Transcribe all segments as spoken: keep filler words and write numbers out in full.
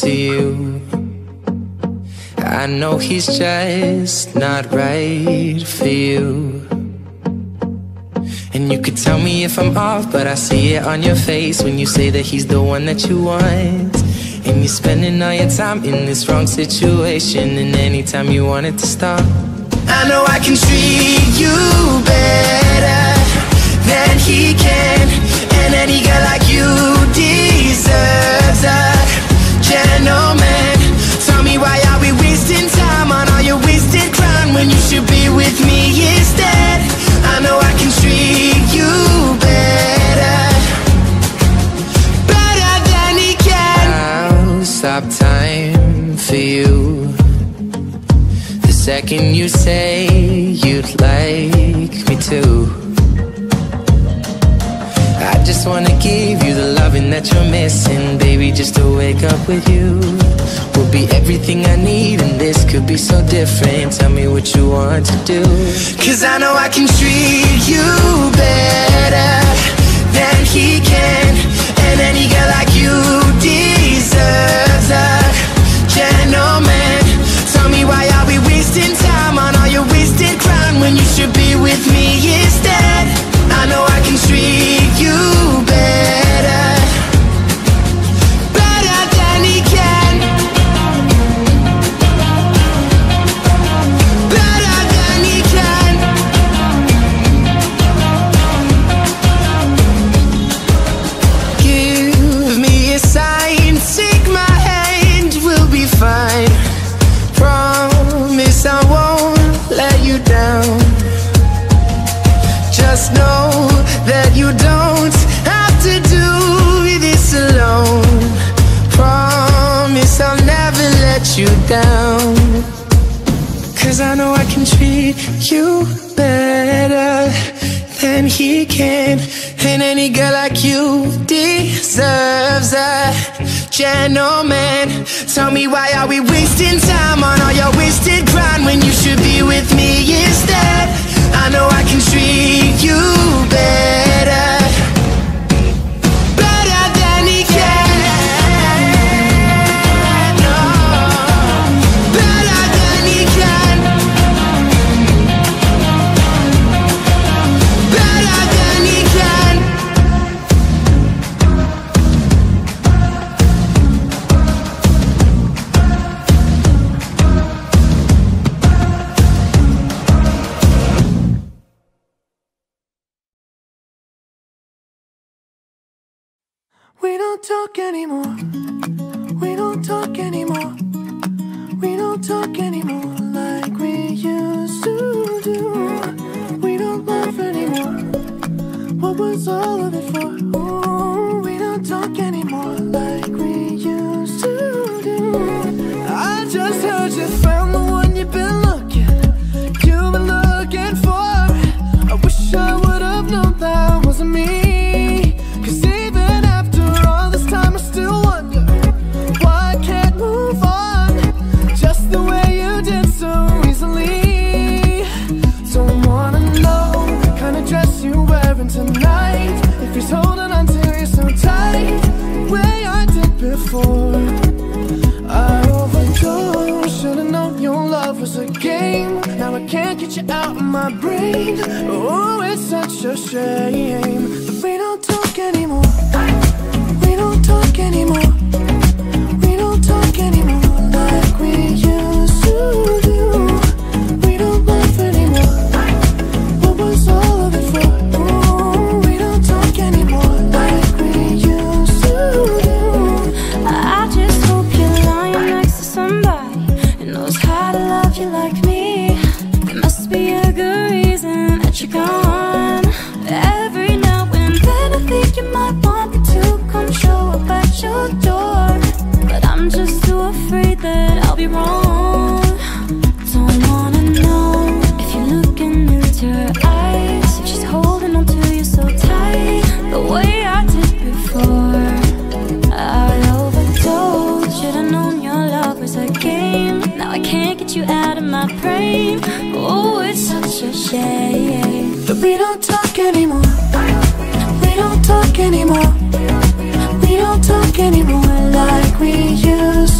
to you. I know he's just not right for you. And you could tell me if I'm off, but I see it on your face when you say that he's the one that you want. And you're spending all your time in this wrong situation, and anytime you want it to stop. I know I can treat you better than he can, and any girl like you deserves a gentleman. Tell me, why are we wasting time on all your wasted time when you should be with me instead? I know I can treat you better, better than he can. I'll stop time for you the second you say you'd like me to. I just wanna give you the loving that you're missing, baby, just to wake up with you. Will be everything I need, and this could be so different. Tell me what you want to do, 'cause I know I can treat you better than he can, and any girl like you deserves a gentleman. Tell me, why are we wasting time on all your wasted crime when you should be with me instead? I know I can treat you better, better than he can, better than he can. Give me a sign, take my hand, we'll be fine. Promise I won't let you down. Just know that you don't you down, 'cause I know I can treat you better than he can, and any girl like you deserves a gentleman. Tell me, why are we wasting time on all your wasted grind when you should be with me instead? I know I can treat you better, better than he can. We don't talk anymore, we don't talk anymore, we don't talk anymore like we used to do. We don't laugh anymore, what was all of it for? Ooh, we don't talk anymore like we used to do. I just heard you found the one you've been looking, you've been looking for. I wish I would have known that wasn't me. Tonight, if he's holding on to you so tight, the way I did before, I overdosed. Should've known your love was a game. Now I can't get you out of my brain. Oh, it's such a shame that we don't talk anymore. We don't talk anymore. We don't talk anymore like we used to do. We don't laugh anymore. What was all of it for? We don't talk anymore. We don't talk anymore. We don't talk anymore like we used to.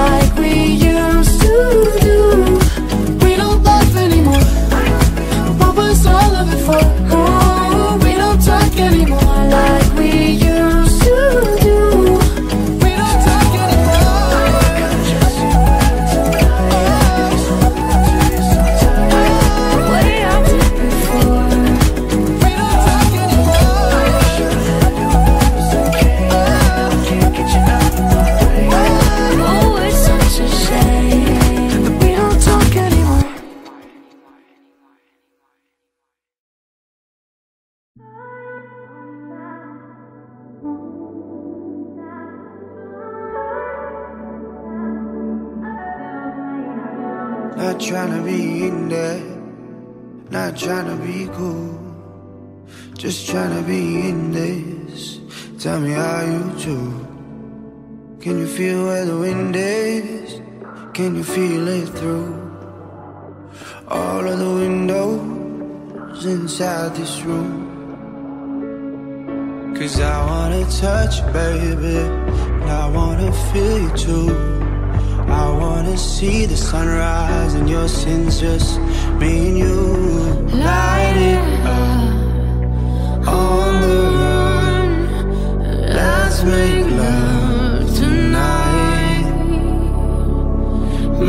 like we used to do. Oh, we don't talk anymore like we used to do. We don't talk anymore the way I did before. We don't talk anymore. Oh, it's such a shame that we don't talk anymore. Not tryna be in there, not tryna be cool, just tryna be in this. Tell me how you do. Can you feel where the wind is? Can you feel it through all of the windows inside this room? 'Cause I wanna touch you, baby, and I wanna feel you too. I wanna see the sunrise and your sins, just me and you. Light it up, on the run. Let's make love tonight.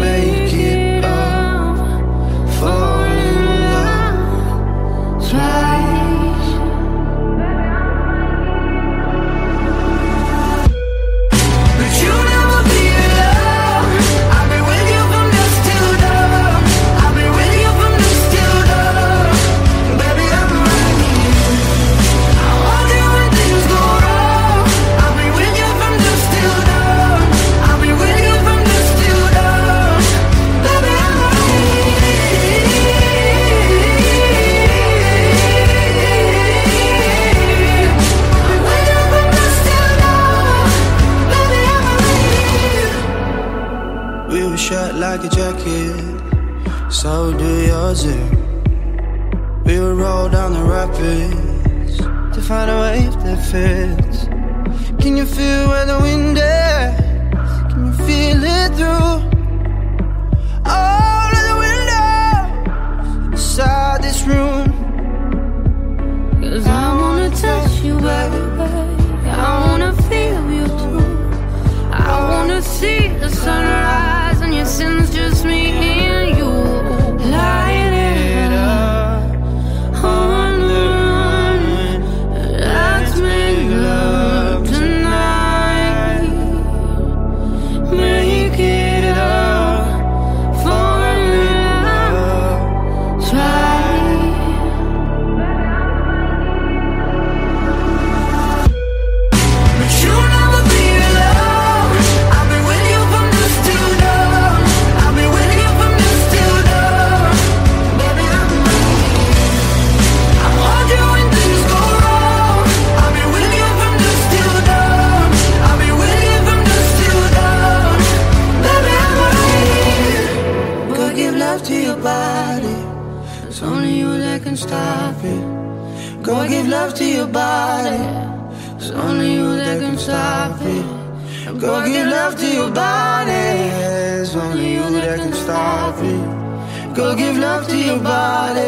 Make it up, fall in love, try. Shut like a jacket, so do yours. It. We would roll down the rapids to find a wave that fits. Can you feel where the wind is? Can you feel it through all of the windows inside this room? 'Cause I wanna touch you, baby. I wanna feel you too. I wanna see the sunrise. Your sins, just me and you. Light it up, on the run. Let's make love tonight. Make it up, fall in love, try. But you never be alone. I've been with you from this to dawn. It's only you that can stop it. Go give love to your body. It's only you that can stop it. Go give love to your body. It's only you that can stop it. Go give love to your body.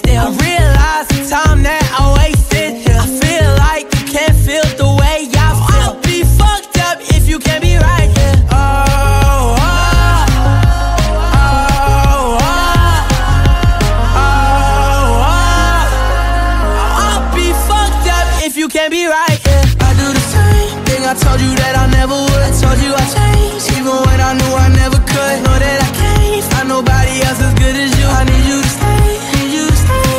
still. I realize the time that I wasted. I feel like you can't feel the way I feel. I'll be fucked up if you can't be right. I told you that I never would. I told you I changed, even when I knew I never could. Know that I can't find nobody else as good as you. I need you to stay, need you to stay.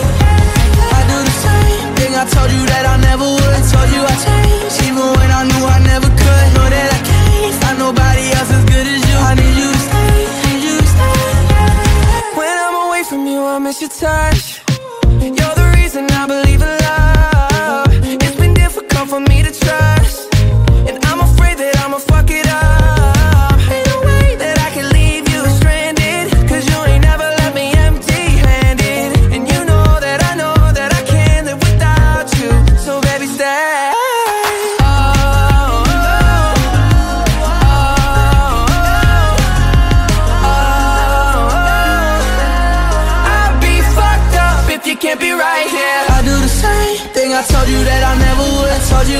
I do the same thing I told you that I never would. I told you I changed, even when I knew I never could. Know that I can't find nobody else as good as you. I need you to stay, need you to stay. When I'm away from you, I miss your touch. You're the reason I believe in love. It's been difficult for me to trust. I'ma fuck it up in a way that I can leave you stranded, cause you ain't never left me empty-handed. And you know that I know that I can't live without you, so baby stay. Oh, oh, oh, oh, oh. I'd be fucked up if you can't be right here. I do the same thing I told you that I never would. I told you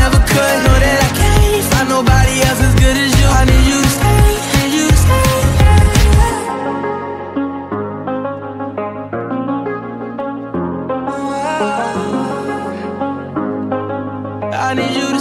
never could. Know that I can't find nobody else as good as you. I need you to stay, need you to stay. I need you to stay.